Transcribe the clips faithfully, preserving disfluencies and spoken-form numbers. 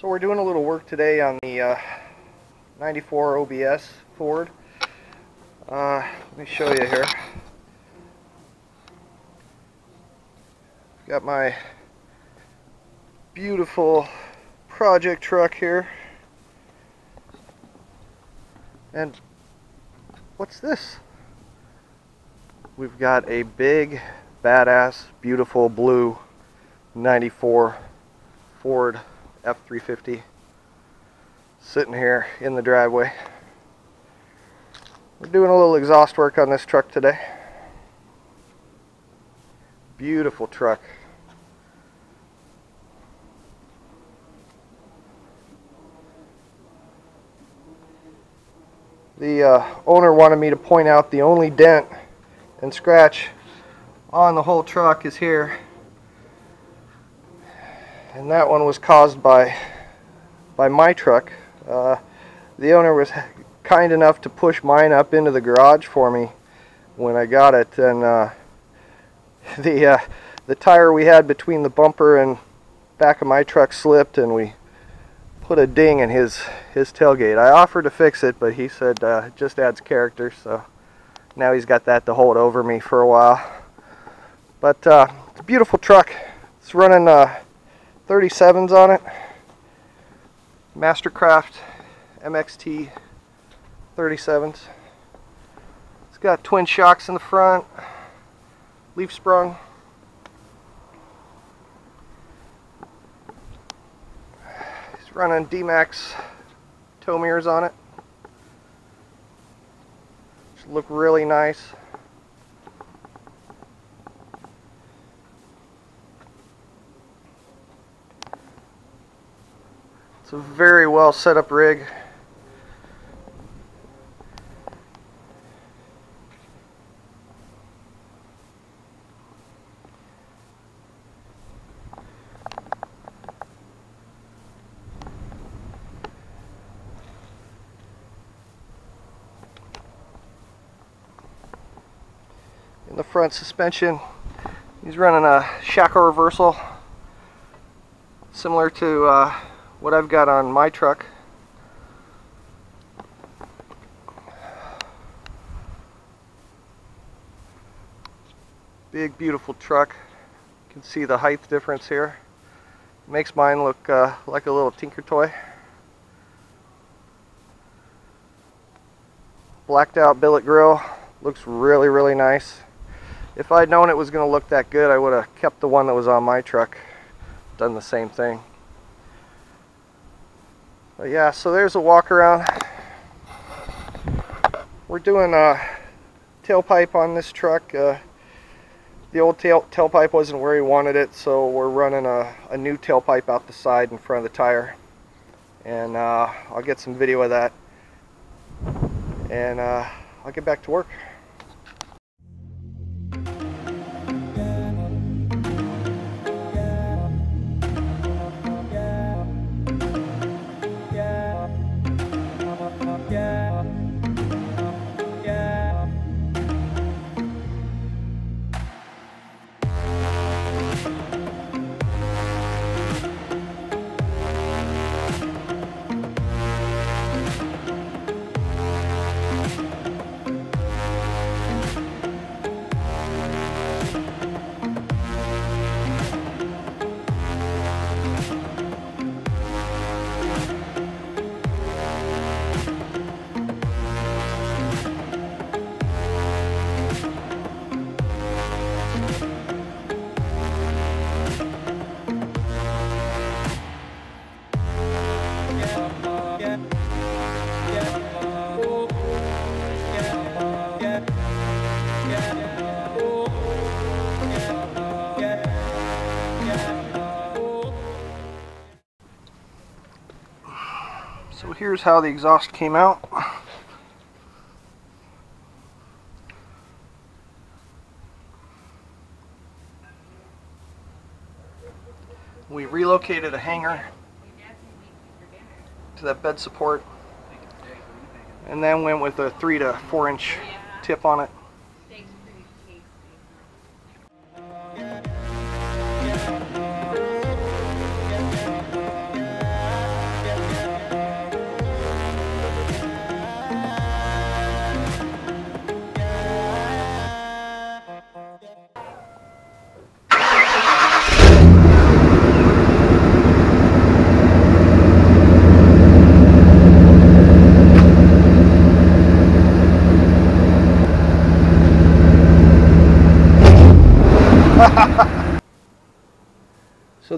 So we're doing a little work today on the uh, ninety-four O B S Ford. Uh, let me show you here. Got my beautiful project truck here. And what's this? We've got a big, badass, beautiful blue ninety-four Ford F three fifty sitting here in the driveway. We're doing a little exhaust work on this truck today. Beautiful truck. The uh, owner wanted me to point out the only dent and scratch on the whole truck is here, and that one was caused by by my truck. Uh, the owner was kind enough to push mine up into the garage for me when I got it, and uh, the uh, the tire we had between the bumper and back of my truck slipped, and we put a ding in his his tailgate. I offered to fix it, but he said uh, it just adds character, so now he's got that to hold over me for a while. But uh, it's a beautiful truck. It's running uh, thirty-sevens on it. Mastercraft M X T thirty-sevens. It's got twin shocks in the front, leaf sprung. It's running D-Max tow mirrors on it. Look really nice. It's a very well set up rig. In the front suspension, he's running a shackle reversal similar to uh, what I've got on my truck. Big, beautiful truck. You can see the height difference here. Makes mine look uh, like a little tinker toy. Blacked out billet grill. Looks really, really nice. If I'd known it was going to look that good, I would have kept the one that was on my truck, done the same thing. But yeah, so there's a walk around. We're doing a tailpipe on this truck. Uh, the old tail tailpipe wasn't where he wanted it, so we're running a, a new tailpipe out the side in front of the tire. And uh, I'll get some video of that. And uh, I'll get back to work. So here's how the exhaust came out. We relocated a hanger to that bed support and then went with a three to four inch tip on it.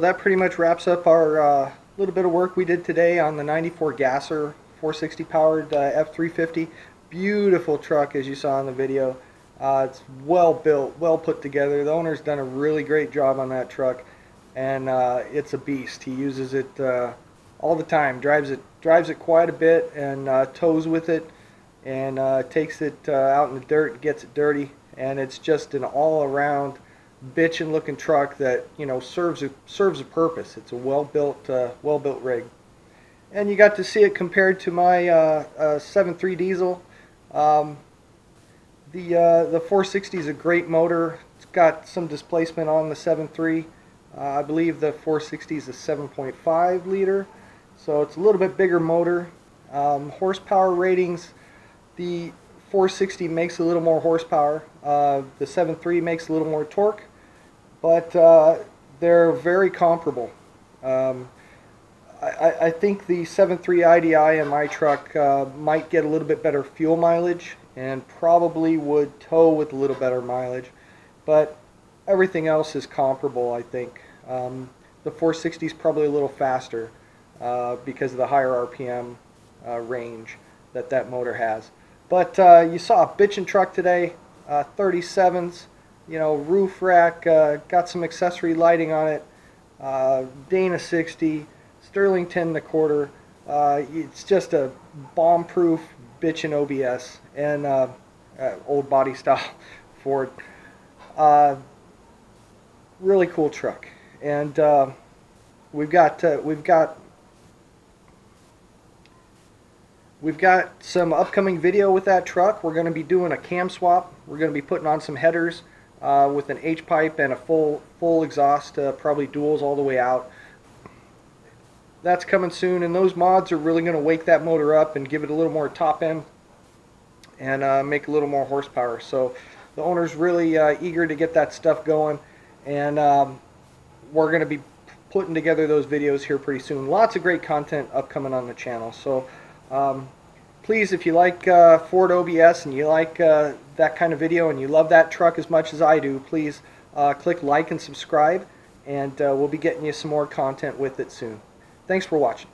that pretty much wraps up our uh, little bit of work we did today on the ninety-four Gasser four sixty powered uh, F three fifty. Beautiful truck, as you saw in the video. Uh, it's well built, well put together. The owner's done a really great job on that truck, and uh, it's a beast. He uses it uh, all the time, drives it drives it quite a bit, and uh, tows with it, and uh, takes it uh, out in the dirt, gets it dirty, and it's just an all-around bitchin' looking truck that, you know, serves a, serves a purpose. It's a well-built uh, well-built rig, and you got to see it compared to my uh, uh, seven three diesel. Um, The, uh, the four sixty is a great motor. It's got some displacement on the seven three. Uh, I believe the four sixty is a seven point five liter, so it's a little bit bigger motor. Um, horsepower ratings, the four sixty makes a little more horsepower. Uh, the seven three makes a little more torque, but uh, they're very comparable. Um, I, I think the seven three I D I in my truck uh, might get a little bit better fuel mileage, and probably would tow with a little better mileage, but everything else is comparable, I think. Um, the four sixty is probably a little faster uh, because of the higher R P M uh, range that that motor has. But uh, you saw a bitchin' truck today, uh, thirty-sevens, you know, roof rack, uh, got some accessory lighting on it, uh, Dana sixty, Sterling ten and a quarter. Uh, it's just a bomb-proof bitchin' O B S and uh, uh, old body style Ford. Uh, really cool truck, and uh, we've got uh, we've got we've got some upcoming video with that truck. We're going to be doing a cam swap. We're going to be putting on some headers uh, with an H pipe and a full full exhaust, uh, probably duals all the way out. That's coming soon, and those mods are really going to wake that motor up and give it a little more top end, and uh, make a little more horsepower. So the owner's really uh, eager to get that stuff going, and um, we're going to be putting together those videos here pretty soon. Lots of great content upcoming on the channel. So um, please, if you like uh, Ford O B S and you like uh, that kind of video and you love that truck as much as I do, please uh, click like and subscribe, and uh, we'll be getting you some more content with it soon. Thanks for watching.